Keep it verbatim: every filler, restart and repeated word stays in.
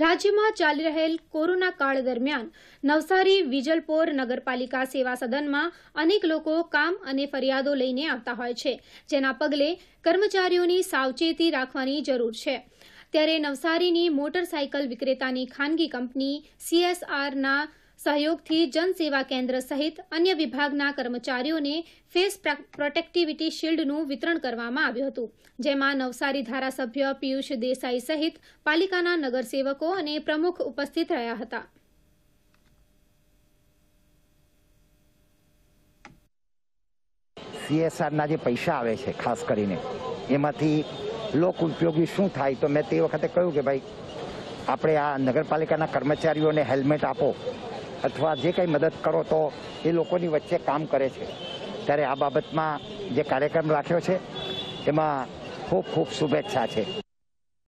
राज्य में चाली रहेल कोरोना काल दरमियान नवसारी विजलपोर नगरपालिका सेवा सदन में अनेक लोको काम अने फरियादो लईने आवता होय छे, जेना पगले कर्मचारीओनी सावचेती राखवानी जरूर छे। त्यारे नवसारीनी मोटरसाइकल विक्रेतानी खानगी कंपनी सीएसआर ना सहयोगथी जनसेवा केन्द्र सहित अन्य विभागना कर्मचारीओने फेस प्रोटेक्टिविटी शील्डनुं वितरण करवामां आव्युं हतुं, जेमां नवसारी धारासभ्य पीयूष देसाई सहित पालिकाना नगरसेवको अने प्रमुख उपस्थित रह्या हता। सीएसआरना जे पैसा आवे छे खास करीने एमांथी लोक उपयोगी शुं थाय, तो मैं ते वखते कह्युं के भाई आपणे आ नगरपालिकाना कर्मचारीओने हेल्मेट आपो अथवा जे कई मदद करो तो ये लोगों वच्चे काम करे छे। त्यारे आ बाबत में जे कार्यक्रम राख्यो छे एमां खूब खूब शुभेच्छा छे।